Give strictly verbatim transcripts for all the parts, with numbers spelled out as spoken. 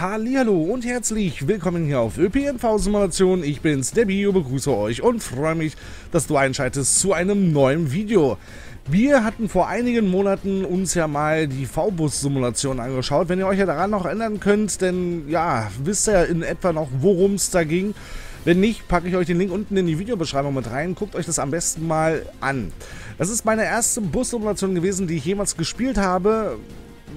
Hallihallo und herzlich willkommen hier auf ÖPNV-Simulation. Ich bin's, Debbie, und begrüße euch und freue mich, dass du einschaltest zu einem neuen Video. Wir hatten vor einigen Monaten uns ja mal die V-Bus-Simulation angeschaut. Wenn ihr euch ja daran noch erinnern könnt, denn ja, wisst ihr ja in etwa noch, worum es da ging. Wenn nicht, packe ich euch den Link unten in die Videobeschreibung mit rein. Guckt euch das am besten mal an. Das ist meine erste Bus-Simulation gewesen, die ich jemals gespielt habe.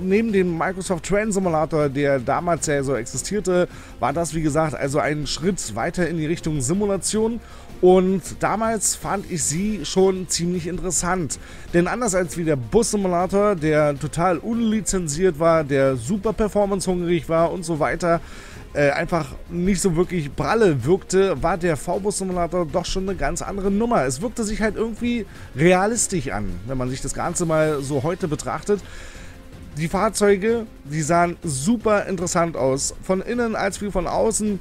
Neben dem Microsoft Train Simulator, der damals ja so existierte, war das, wie gesagt, also ein Schritt weiter in die Richtung Simulation. Und damals fand ich sie schon ziemlich interessant. Denn anders als wie der Bus Simulator, der total unlizenziert war, der super performance-hungrig war und so weiter, äh, einfach nicht so wirklich pralle wirkte, war der V-Bus Simulator doch schon eine ganz andere Nummer. Es wirkte sich halt irgendwie realistisch an, wenn man sich das Ganze mal so heute betrachtet. Die Fahrzeuge, die sahen super interessant aus. Von innen als wie von außen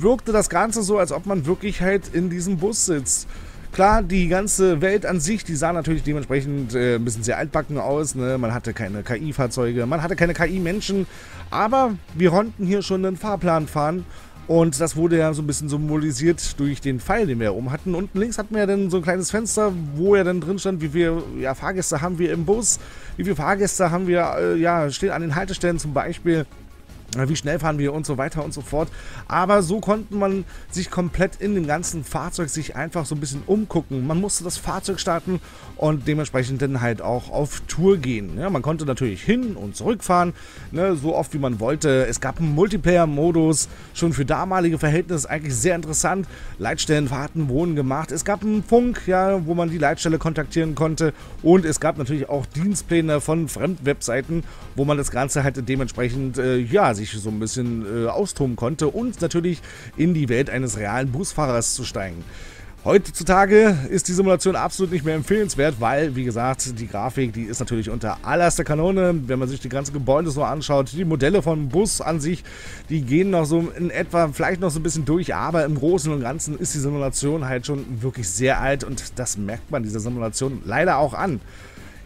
wirkte das Ganze so, als ob man wirklich halt in diesem Bus sitzt. Klar, die ganze Welt an sich, die sah natürlich dementsprechend äh, ein bisschen sehr altbacken aus, ne? Man hatte keine K I-Fahrzeuge, man hatte keine K I-Menschen, aber wir konnten hier schon einen Fahrplan fahren. Und das wurde ja so ein bisschen symbolisiert durch den Pfeil, den wir da oben hatten. Unten links hatten wir ja dann so ein kleines Fenster, wo ja dann drin stand, wie viele ja, Fahrgäste haben wir im Bus, wie viele Fahrgäste haben wir, äh, ja, stehen an den Haltestellen zum Beispiel, wie schnell fahren wir und so weiter und so fort. Aber so konnte man sich komplett in dem ganzen Fahrzeug sich einfach so ein bisschen umgucken. Man musste das Fahrzeug starten und dementsprechend dann halt auch auf Tour gehen. Ja, man konnte natürlich hin und zurückfahren, ne, so oft wie man wollte. Es gab einen Multiplayer-Modus, schon für damalige Verhältnisse eigentlich sehr interessant. Leitstellenfahrten wurden gemacht. Es gab einen Funk, ja, wo man die Leitstelle kontaktieren konnte. Und es gab natürlich auch Dienstpläne von Fremdwebseiten, wo man das Ganze halt dementsprechend, äh, ja, sich so ein bisschen äh, austoben konnte und natürlich in die Welt eines realen Busfahrers zu steigen. Heutzutage ist die Simulation absolut nicht mehr empfehlenswert, weil, wie gesagt, die Grafik, die ist natürlich unter allererster Kanone. Wenn man sich die ganzen Gebäude so anschaut, die Modelle vom Bus an sich, die gehen noch so in etwa, vielleicht noch so ein bisschen durch, aber im Großen und Ganzen ist die Simulation halt schon wirklich sehr alt und das merkt man dieser Simulation leider auch an.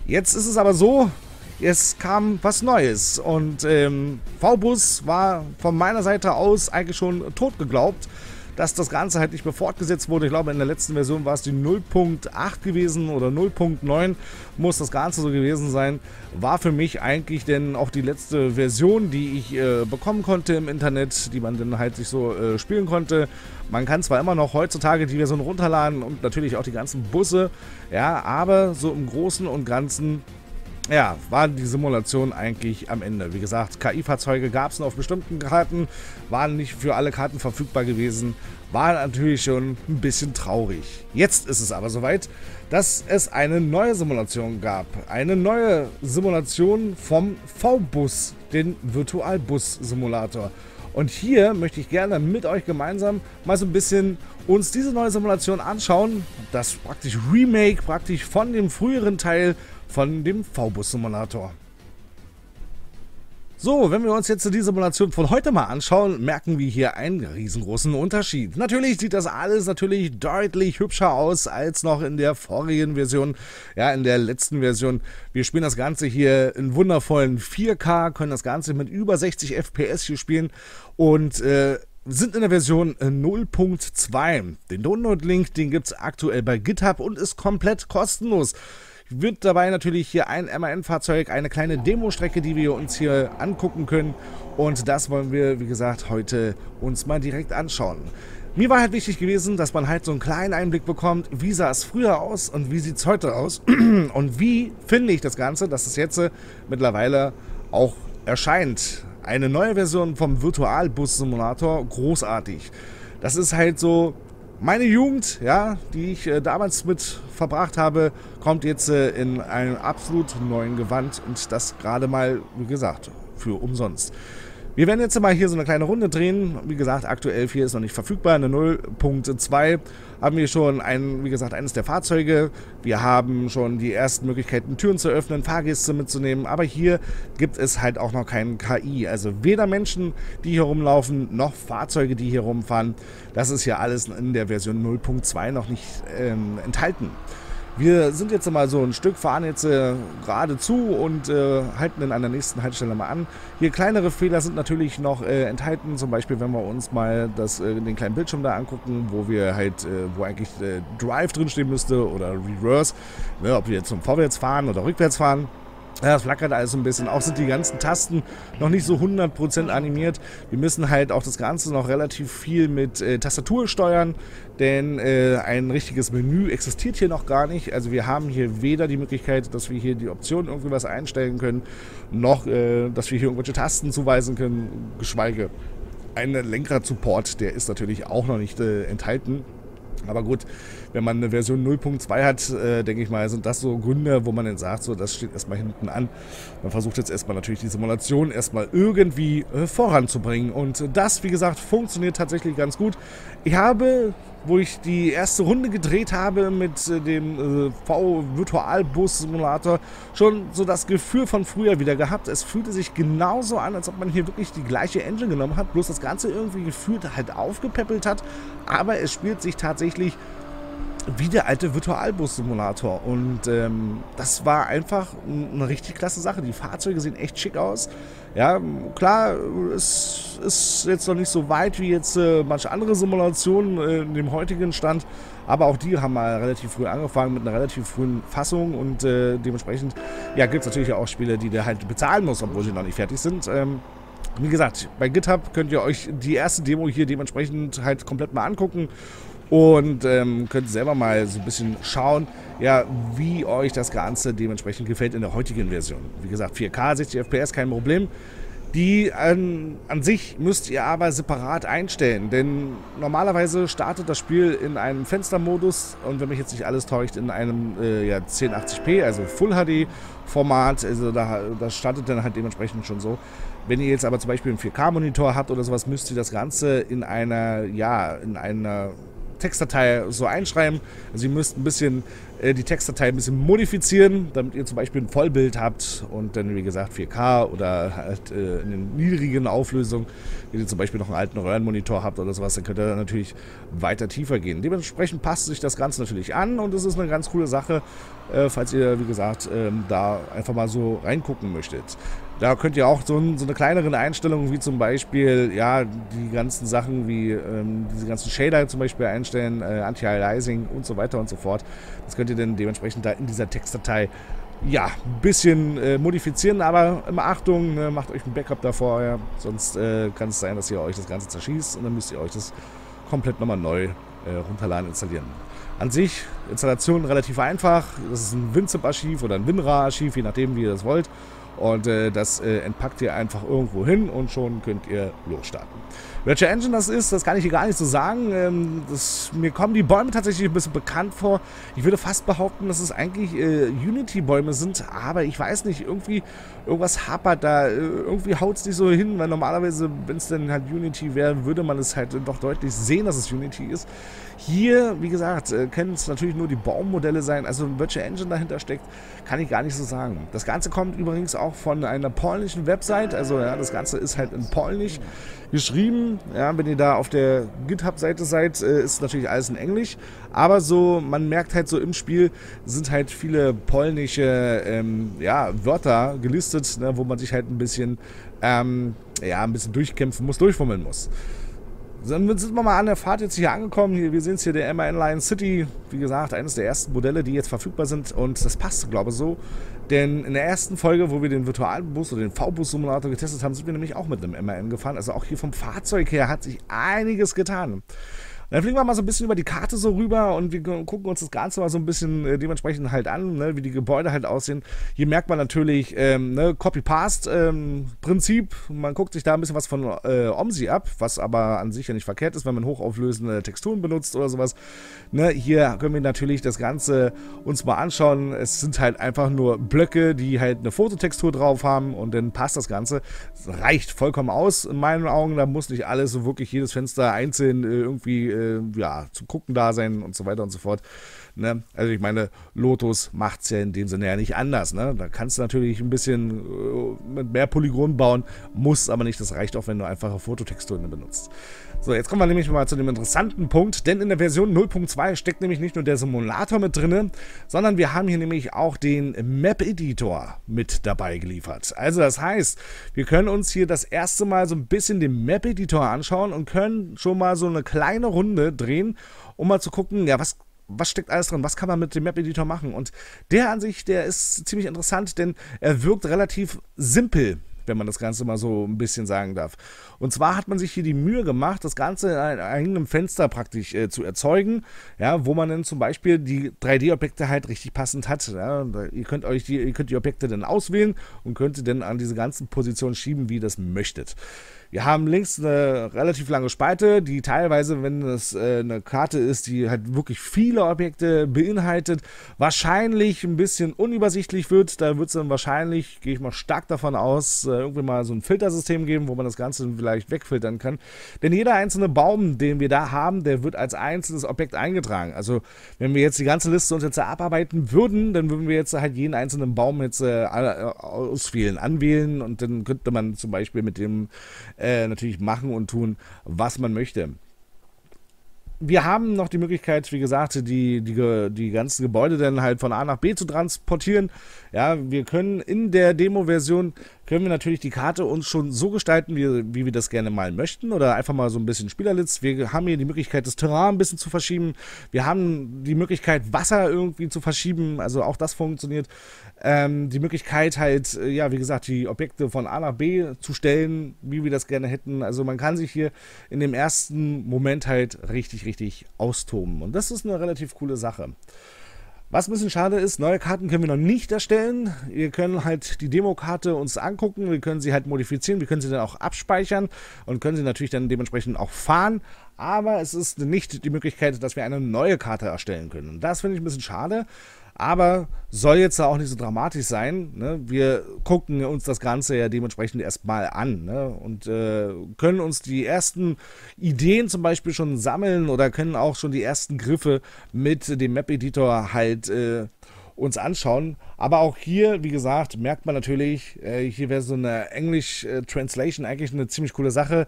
Jetzt ist es aber so, es kam was Neues und ähm, V-Bus war von meiner Seite aus eigentlich schon tot geglaubt, dass das Ganze halt nicht mehr fortgesetzt wurde. Ich glaube, in der letzten Version war es die null Punkt acht gewesen oder null Punkt neun muss das Ganze so gewesen sein. War für mich eigentlich denn auch die letzte Version, die ich äh, bekommen konnte im Internet, die man dann halt sich so äh, spielen konnte. Man kann zwar immer noch heutzutage die Version runterladen und natürlich auch die ganzen Busse, ja, aber so im Großen und Ganzen, ja, war die Simulation eigentlich am Ende. Wie gesagt, K I-Fahrzeuge gab es nur auf bestimmten Karten, waren nicht für alle Karten verfügbar gewesen, war natürlich schon ein bisschen traurig. Jetzt ist es aber soweit, dass es eine neue Simulation gab. Eine neue Simulation vom V-Bus, den Virtual Bus Simulator. Und hier möchte ich gerne mit euch gemeinsam mal so ein bisschen uns diese neue Simulation anschauen. Das praktisch Remake, praktisch von dem früheren Teil von dem V-Bus-Simulator. So, wenn wir uns jetzt die Simulation von heute mal anschauen, merken wir hier einen riesengroßen Unterschied. Natürlich sieht das alles natürlich deutlich hübscher aus als noch in der vorigen Version, ja, in der letzten Version. Wir spielen das Ganze hier in wundervollen vier K, können das Ganze mit über sechzig F P S hier spielen und äh, sind in der Version null Punkt zwei. Den Download-Link, den gibt es aktuell bei GitHub und ist komplett kostenlos. Wird dabei natürlich hier ein M A N-Fahrzeug, eine kleine Demo-Strecke, die wir uns hier angucken können. Und das wollen wir, wie gesagt, heute uns mal direkt anschauen. Mir war halt wichtig gewesen, dass man halt so einen kleinen Einblick bekommt, wie sah es früher aus und wie sieht es heute aus. Und wie finde ich das Ganze, dass es jetzt mittlerweile auch erscheint. Eine neue Version vom Virtual Bus Simulator, großartig. Das ist halt so... Meine Jugend, ja, die ich äh, damals mit verbracht habe, kommt jetzt äh, in einen absolut neuen Gewand und das gerade mal, wie gesagt, für umsonst. Wir werden jetzt mal hier so eine kleine Runde drehen. Wie gesagt, aktuell vier ist noch nicht verfügbar. Eine null Punkt zwei haben wir schon, ein, wie gesagt, eines der Fahrzeuge. Wir haben schon die ersten Möglichkeiten, Türen zu öffnen, Fahrgäste mitzunehmen. Aber hier gibt es halt auch noch keinen K I. Also weder Menschen, die hier rumlaufen, noch Fahrzeuge, die hier rumfahren. Das ist hier alles in der Version null Punkt zwei noch nicht ähm, enthalten. Wir sind jetzt mal so ein Stück, fahren jetzt äh, geradezu und äh, halten dann an der nächsten Haltestelle mal an. Hier kleinere Fehler sind natürlich noch äh, enthalten, zum Beispiel wenn wir uns mal das, äh, den kleinen Bildschirm da angucken, wo wir halt, äh, wo eigentlich äh, Drive drinstehen müsste oder Reverse, ne, ob wir jetzt zum Vorwärts fahren oder rückwärts fahren. Ja, das flackert alles so ein bisschen. Auch sind die ganzen Tasten noch nicht so hundert Prozent animiert. Wir müssen halt auch das Ganze noch relativ viel mit äh, Tastatur steuern, denn äh, ein richtiges Menü existiert hier noch gar nicht. Also wir haben hier weder die Möglichkeit, dass wir hier die Optionen irgendwie was einstellen können, noch äh, dass wir hier irgendwelche Tasten zuweisen können, geschweige. Ein Lenkrad-Support, der ist natürlich auch noch nicht äh, enthalten. Aber gut, wenn man eine Version null Punkt zwei hat, äh, denke ich mal, sind das so Gründe, wo man dann sagt, so, das steht erstmal hinten an. Man versucht jetzt erstmal natürlich die Simulation erstmal irgendwie äh, voranzubringen. Und das, wie gesagt, funktioniert tatsächlich ganz gut. Ich habe, wo ich die erste Runde gedreht habe mit äh, dem äh, V-Virtual Bus Simulator, schon so das Gefühl von früher wieder gehabt. Es fühlte sich genauso an, als ob man hier wirklich die gleiche Engine genommen hat, bloß das Ganze irgendwie gefühlt halt aufgepäppelt hat. Aber es spielt sich tatsächlich wie der alte Virtualbus-Simulator und ähm, das war einfach eine richtig klasse Sache. Die Fahrzeuge sehen echt schick aus. Ja, klar, es ist jetzt noch nicht so weit wie jetzt äh, manche andere Simulationen äh, in dem heutigen Stand, aber auch die haben mal relativ früh angefangen mit einer relativ frühen Fassung und äh, dementsprechend ja, gibt es natürlich auch Spiele, die der halt bezahlen muss, obwohl sie noch nicht fertig sind. Ähm, wie gesagt, bei GitHub könnt ihr euch die erste Demo hier dementsprechend halt komplett mal angucken. Und ähm, könnt selber mal so ein bisschen schauen, ja, wie euch das Ganze dementsprechend gefällt in der heutigen Version. Wie gesagt, vier K, sechzig F P S, kein Problem. Die an, an sich müsst ihr aber separat einstellen, denn normalerweise startet das Spiel in einem Fenstermodus und wenn mich jetzt nicht alles täuscht, in einem äh, ja, zehn achtzig p, also Full H D Format, also da, das startet dann halt dementsprechend schon so. Wenn ihr jetzt aber zum Beispiel einen vier K-Monitor habt oder sowas, müsst ihr das Ganze in einer, ja, in einer... Textdatei so einschreiben. Also ihr müsst ein bisschen äh, die Textdatei ein bisschen modifizieren, damit ihr zum Beispiel ein Vollbild habt und dann wie gesagt vier K oder halt äh, in den niedrigen Auflösungen, wenn ihr zum Beispiel noch einen alten Röhrenmonitor habt oder sowas, dann könnt ihr natürlich weiter tiefer gehen. Dementsprechend passt sich das Ganze natürlich an und es ist eine ganz coole Sache, äh, falls ihr wie gesagt äh, da einfach mal so reingucken möchtet. Da könnt ihr auch so, ein, so eine kleinere Einstellung wie zum Beispiel, ja, die ganzen Sachen wie ähm, diese ganzen Shader zum Beispiel einstellen, äh, Anti-Aliasing und so weiter und so fort. Das könnt ihr dann dementsprechend da in dieser Textdatei, ja, ein bisschen äh, modifizieren, aber immer Achtung, ne, macht euch ein Backup davor, ja, sonst äh, kann es sein, dass ihr euch das Ganze zerschießt und dann müsst ihr euch das komplett nochmal neu äh, runterladen, installieren. An sich, Installation relativ einfach, das ist ein WinZip-Archiv oder ein WinRAR-Archiv, je nachdem wie ihr das wollt. Und äh, das äh, entpackt ihr einfach irgendwo hin und schon könnt ihr losstarten. Welche Engine das ist, das kann ich hier gar nicht so sagen. Ähm, das, mir kommen die Bäume tatsächlich ein bisschen bekannt vor. Ich würde fast behaupten, dass es eigentlich äh, Unity-Bäume sind, aber ich weiß nicht, irgendwie irgendwas hapert da. Äh, irgendwie haut es nicht so hin, weil normalerweise, wenn es denn halt Unity wäre, würde man es halt doch deutlich sehen, dass es Unity ist. Hier, wie gesagt, äh, können es natürlich nur die Baummodelle sein. Also welche Engine dahinter steckt, kann ich gar nicht so sagen. Das Ganze kommt übrigens auch von einer polnischen Website, also ja, das Ganze ist halt in Polnisch geschrieben. Ja, wenn ihr da auf der GitHub-Seite seid, ist natürlich alles in Englisch, aber so, man merkt halt so im Spiel sind halt viele polnische ähm, ja, Wörter gelistet, ne, wo man sich halt ein bisschen, ähm, ja, ein bisschen durchkämpfen muss, durchfummeln muss. Dann sind wir mal an der Fahrt jetzt hier angekommen. Wir sehen es hier, der M A N Lion City, wie gesagt, eines der ersten Modelle, die jetzt verfügbar sind und das passt, glaube ich, so. Denn in der ersten Folge, wo wir den Virtualbus oder den V-Bus-Simulator getestet haben, sind wir nämlich auch mit einem M A N gefahren. Also auch hier vom Fahrzeug her hat sich einiges getan. Dann fliegen wir mal so ein bisschen über die Karte so rüber und wir gucken uns das Ganze mal so ein bisschen dementsprechend halt an, ne, wie die Gebäude halt aussehen. Hier merkt man natürlich ähm, ne, Copy-Paste-Prinzip. Ähm, man guckt sich da ein bisschen was von äh, OMSI ab, was aber an sich ja nicht verkehrt ist, wenn man hochauflösende Texturen benutzt oder sowas. Ne, hier können wir natürlich das Ganze uns mal anschauen. Es sind halt einfach nur Blöcke, die halt eine Fototextur drauf haben und dann passt das Ganze. Das reicht vollkommen aus in meinen Augen. Da muss nicht alles so wirklich jedes Fenster einzeln äh, irgendwie äh, ja, zum Gucken da sein und so weiter und so fort. Ne? Also ich meine, Lotus macht es ja in dem Sinne ja nicht anders. Ne? Da kannst du natürlich ein bisschen äh, mit mehr Polygonen bauen, musst aber nicht. Das reicht auch, wenn du einfache Fototexturen benutzt. So, jetzt kommen wir nämlich mal zu dem interessanten Punkt, denn in der Version null Punkt zwei steckt nämlich nicht nur der Simulator mit drin, sondern wir haben hier nämlich auch den Map-Editor mit dabei geliefert. Also das heißt, wir können uns hier das erste Mal so ein bisschen den Map-Editor anschauen und können schon mal so eine kleine Runde drehen, um mal zu gucken, ja, was Was steckt alles drin? Was kann man mit dem Map-Editor machen? Und der an sich, der ist ziemlich interessant, denn er wirkt relativ simpel, wenn man das Ganze mal so ein bisschen sagen darf. Und zwar hat man sich hier die Mühe gemacht, das Ganze in einem eigenen Fenster praktisch äh, zu erzeugen, ja, wo man dann zum Beispiel die drei D-Objekte halt richtig passend hat. Ja. Ihr könnt euch die, ihr könnt die Objekte dann auswählen und könnt dann an diese ganzen Positionen schieben, wie ihr das möchtet. Wir haben links eine relativ lange Spalte, die teilweise, wenn es äh, eine Karte ist, die halt wirklich viele Objekte beinhaltet, wahrscheinlich ein bisschen unübersichtlich wird. Da wird es dann wahrscheinlich, gehe ich mal stark davon aus, äh, irgendwie mal so ein Filtersystem geben, wo man das Ganze vielleicht wegfiltern kann. Denn jeder einzelne Baum, den wir da haben, der wird als einzelnes Objekt eingetragen. Also wenn wir jetzt die ganze Liste uns jetzt abarbeiten würden, dann würden wir jetzt halt jeden einzelnen Baum jetzt äh, auswählen, anwählen und dann könnte man zum Beispiel mit dem Äh, natürlich machen und tun, was man möchte. Wir haben noch die Möglichkeit, wie gesagt, die, die, die ganzen Gebäude dann halt von A nach B zu transportieren. Ja, wir können in der Demo-Version, können wir natürlich die Karte uns schon so gestalten, wie, wie wir das gerne mal möchten oder einfach mal so ein bisschen Spielerlitz. Wir haben hier die Möglichkeit, das Terrain ein bisschen zu verschieben. Wir haben die Möglichkeit, Wasser irgendwie zu verschieben, also auch das funktioniert. Ähm, die Möglichkeit halt, ja, wie gesagt, die Objekte von A nach B zu stellen, wie wir das gerne hätten. Also man kann sich hier in dem ersten Moment halt richtig richtig austoben. Und das ist eine relativ coole Sache. Was ein bisschen schade ist, neue Karten können wir noch nicht erstellen. Wir können halt die Demokarte uns angucken, wir können sie halt modifizieren, wir können sie dann auch abspeichern und können sie natürlich dann dementsprechend auch fahren. Aber es ist nicht die Möglichkeit, dass wir eine neue Karte erstellen können. Und das finde ich ein bisschen schade. Aber soll jetzt auch nicht so dramatisch sein. Ne? Wir gucken uns das Ganze ja dementsprechend erstmal an, ne? Und äh, können uns die ersten Ideen zum Beispiel schon sammeln oder können auch schon die ersten Griffe mit dem Map-Editor halt äh, uns anschauen. Aber auch hier, wie gesagt, merkt man natürlich, äh, hier wäre so eine Englisch-Translation eigentlich eine ziemlich coole Sache.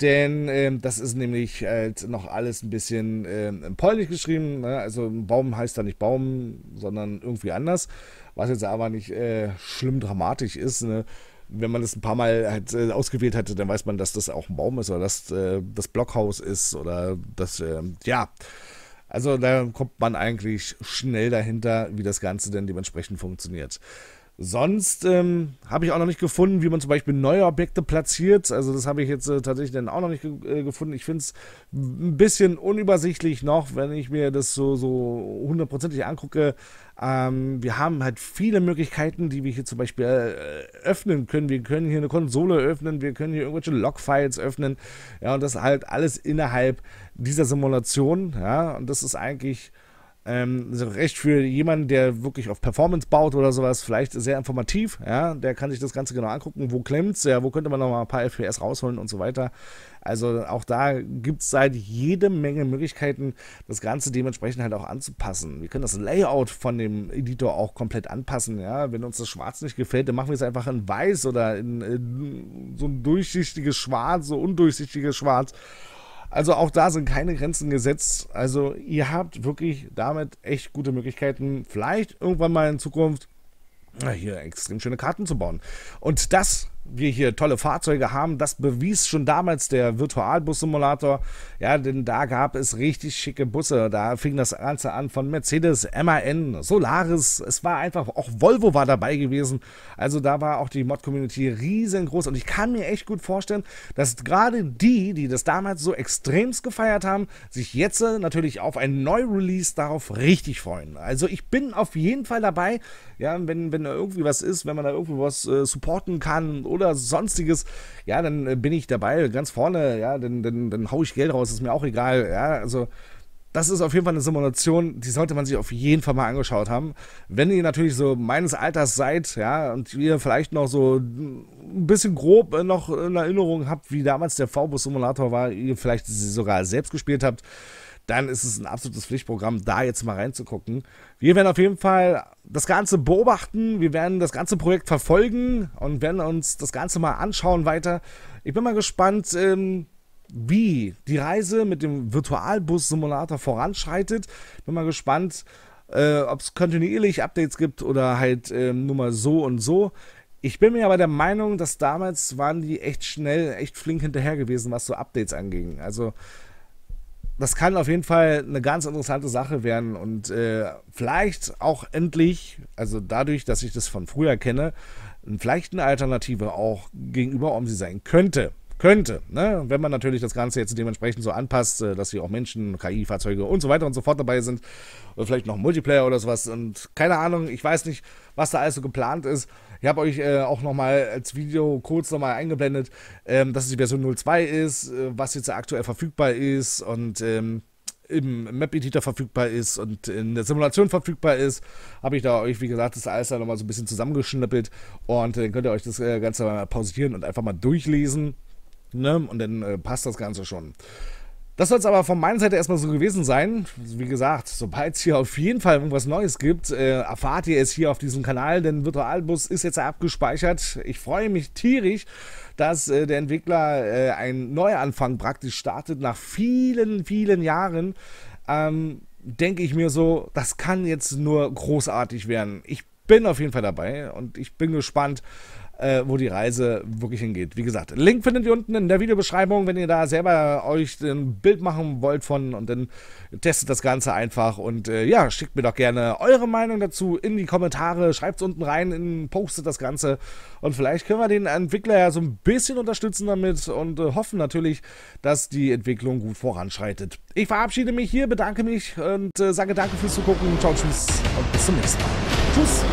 Denn äh, das ist nämlich halt noch alles ein bisschen äh, in Polnisch geschrieben. Ne? Also Baum heißt da nicht Baum, sondern irgendwie anders. Was jetzt aber nicht äh, schlimm dramatisch ist. Ne? Wenn man das ein paar Mal halt, äh, ausgewählt hatte, dann weiß man, dass das auch ein Baum ist oder dass äh, das Blockhaus ist oder das, äh, ja. Also da kommt man eigentlich schnell dahinter, wie das Ganze denn dementsprechend funktioniert. Sonst ähm, habe ich auch noch nicht gefunden, wie man zum Beispiel neue Objekte platziert. Also das habe ich jetzt äh, tatsächlich dann auch noch nicht ge äh, gefunden. Ich finde es ein bisschen unübersichtlich noch, wenn ich mir das so, so hundertprozentig angucke. Ähm, wir haben halt viele Möglichkeiten, die wir hier zum Beispiel äh, öffnen können. Wir können hier eine Konsole öffnen, wir können hier irgendwelche Logfiles öffnen. Ja, und das halt alles innerhalb dieser Simulation. Ja, und das ist eigentlich Ähm, recht für jemanden, der wirklich auf Performance baut oder sowas, vielleicht sehr informativ, ja, der kann sich das Ganze genau angucken, wo klemmt's, ja, wo könnte man nochmal ein paar F P S rausholen und so weiter. Also auch da gibt es halt jede Menge Möglichkeiten, das Ganze dementsprechend halt auch anzupassen. Wir können das Layout von dem Editor auch komplett anpassen, ja, wenn uns das Schwarz nicht gefällt, dann machen wir es einfach in Weiß oder in, in so ein durchsichtiges Schwarz, so undurchsichtiges Schwarz. Also auch da sind keine Grenzen gesetzt. Also ihr habt wirklich damit echt gute Möglichkeiten, vielleicht irgendwann mal in Zukunft hier extrem schöne Karten zu bauen. Und dass wir hier tolle Fahrzeuge haben, das bewies schon damals der Virtual Bus Simulator. Ja, denn da gab es richtig schicke Busse. Da fing das Ganze an von Mercedes, M A N, Solaris. Es war einfach, auch Volvo war dabei gewesen. Also da war auch die Mod-Community riesengroß. Und ich kann mir echt gut vorstellen, dass gerade die, die das damals so extremst gefeiert haben, sich jetzt natürlich auf ein Neu-Release darauf richtig freuen. Also ich bin auf jeden Fall dabei. Ja, wenn, wenn da irgendwie was ist, wenn man da irgendwie was äh, supporten kann oder sonstiges, ja, dann bin ich dabei, ganz vorne, ja, dann, dann, dann hau ich Geld raus, ist mir auch egal, ja, also Das ist auf jeden Fall eine Simulation, die sollte man sich auf jeden Fall mal angeschaut haben. Wenn ihr natürlich so meines Alters seid, ja, und ihr vielleicht noch so ein bisschen grob noch in Erinnerung habt, wie damals der V-Bus-Simulator war, ihr vielleicht sogar selbst gespielt habt, dann ist es ein absolutes Pflichtprogramm, da jetzt mal reinzugucken. Wir werden auf jeden Fall das Ganze beobachten, wir werden das ganze Projekt verfolgen und werden uns das Ganze mal anschauen weiter. Ich bin mal gespannt, ähm, wie die Reise mit dem Virtualbus-Simulator voranschreitet. Bin mal gespannt, äh, ob es kontinuierlich Updates gibt oder halt äh, nur mal so und so. Ich bin mir aber der Meinung, dass damals waren die echt schnell, echt flink hinterher gewesen, was so Updates anging. Also das kann auf jeden Fall eine ganz interessante Sache werden und äh, vielleicht auch endlich, also dadurch, dass ich das von früher kenne, vielleicht eine Alternative auch gegenüber O M S I sein könnte. Könnte, ne? Wenn man natürlich das Ganze jetzt dementsprechend so anpasst, dass hier auch Menschen, K I-Fahrzeuge und so weiter und so fort dabei sind. Oder vielleicht noch Multiplayer oder sowas. Und keine Ahnung, ich weiß nicht, was da alles so geplant ist. Ich habe euch äh, auch nochmal als Video kurz nochmal eingeblendet, ähm, dass es die Version null zwei ist, äh, was jetzt aktuell verfügbar ist und ähm, im Map-Editor verfügbar ist und in der Simulation verfügbar ist, habe ich da euch, wie gesagt, das alles da nochmal so ein bisschen zusammengeschnippelt. Und dann äh, könnt ihr euch das Ganze mal pausieren und einfach mal durchlesen. Ne? Und dann äh, passt das Ganze schon. Das soll es aber von meiner Seite erstmal so gewesen sein. Wie gesagt, sobald es hier auf jeden Fall irgendwas Neues gibt, äh, erfahrt ihr es hier auf diesem Kanal, denn Virtualbus ist jetzt abgespeichert. Ich freue mich tierisch, dass äh, der Entwickler äh, einen Neuanfang praktisch startet. Nach vielen, vielen Jahren ähm, denke ich mir so, das kann jetzt nur großartig werden. Ich bin auf jeden Fall dabei und ich bin gespannt, wo die Reise wirklich hingeht. Wie gesagt, Link findet ihr unten in der Videobeschreibung, wenn ihr da selber euch ein Bild machen wollt von, und dann testet das Ganze einfach und äh, ja, schickt mir doch gerne eure Meinung dazu in die Kommentare, schreibt es unten rein, in, postet das Ganze und vielleicht können wir den Entwickler ja so ein bisschen unterstützen damit und äh, hoffen natürlich, dass die Entwicklung gut voranschreitet. Ich verabschiede mich hier, bedanke mich und äh, sage danke fürs Zugucken, ciao, tschüss und bis zum nächsten Mal. Tschüss!